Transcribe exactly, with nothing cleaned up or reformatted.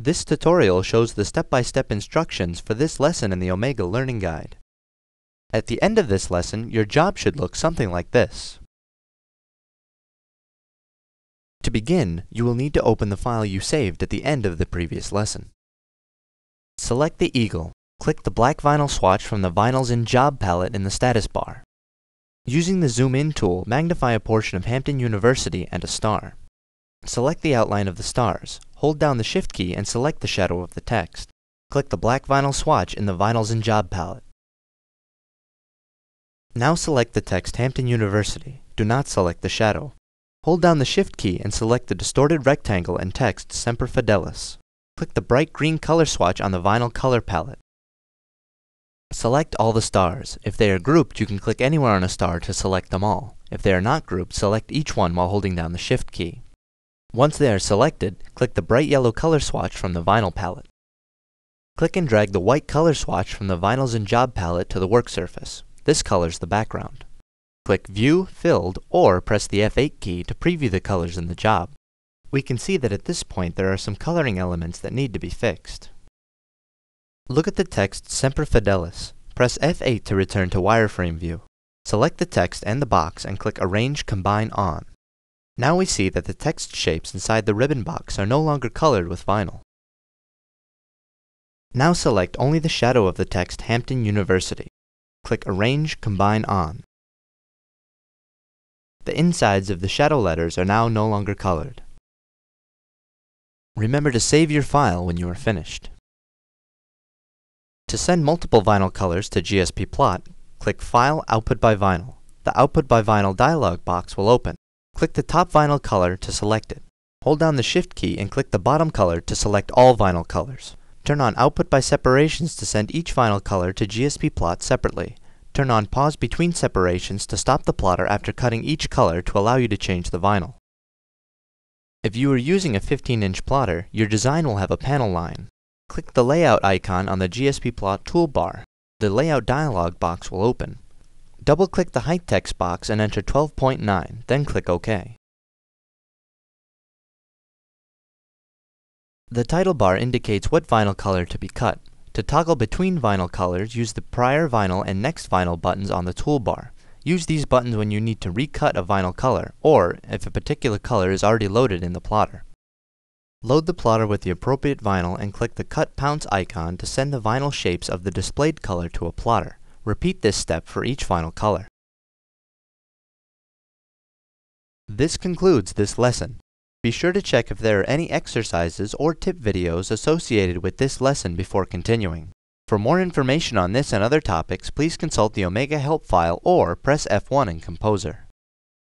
This tutorial shows the step-by-step instructions for this lesson in the Omega Learning Guide. At the end of this lesson, your job should look something like this. To begin, you will need to open the file you saved at the end of the previous lesson. Select the eagle. Click the black vinyl swatch from the Vinyls in Job palette in the status bar. Using the Zoom In tool, magnify a portion of Hampton University and a star. Select the outline of the stars. Hold down the Shift key and select the shadow of the text. Click the black vinyl swatch in the Vinyls in Job palette. Now select the text Hampton University. Do not select the shadow. Hold down the Shift key and select the distorted rectangle and text Semper Fidelis. Click the bright green color swatch on the vinyl color palette. Select all the stars. If they are grouped, you can click anywhere on a star to select them all. If they are not grouped, select each one while holding down the Shift key. Once they are selected, click the bright yellow color swatch from the vinyl palette. Click and drag the white color swatch from the Vinyls in Job palette to the work surface. This colors the background. Click View, Filled, or press the F eight key to preview the colors in the job. We can see that at this point there are some coloring elements that need to be fixed. Look at the text Semper Fidelis. Press F eight to return to wireframe view. Select the text and the box and click Arrange, Combine, On. Now we see that the text shapes inside the ribbon box are no longer colored with vinyl. Now select only the shadow of the text Hampton University. Click Arrange, Combine, On. The insides of the shadow letters are now no longer colored. Remember to save your file when you are finished. To send multiple vinyl colors to G S P Plot, click File, Output by Vinyl. The Output by Vinyl dialog box will open. Click the top vinyl color to select it. Hold down the Shift key and click the bottom color to select all vinyl colors. Turn on Output by Separations to send each vinyl color to G S P Plot separately. Turn on Pause between separations to stop the plotter after cutting each color to allow you to change the vinyl. If you are using a fifteen inch plotter, your design will have a panel line. Click the Layout icon on the G S P Plot toolbar. The Layout dialog box will open. Double-click the height text box and enter twelve point nine, then click OK. The title bar indicates what vinyl color to be cut. To toggle between vinyl colors, use the Prior Vinyl and Next Vinyl buttons on the toolbar. Use these buttons when you need to recut a vinyl color, or if a particular color is already loaded in the plotter. Load the plotter with the appropriate vinyl and click the Cut Pounce icon to send the vinyl shapes of the displayed color to a plotter. Repeat this step for each vinyl color. This concludes this lesson. Be sure to check if there are any exercises or tip videos associated with this lesson before continuing. For more information on this and other topics, please consult the Omega help file or press F one in Composer.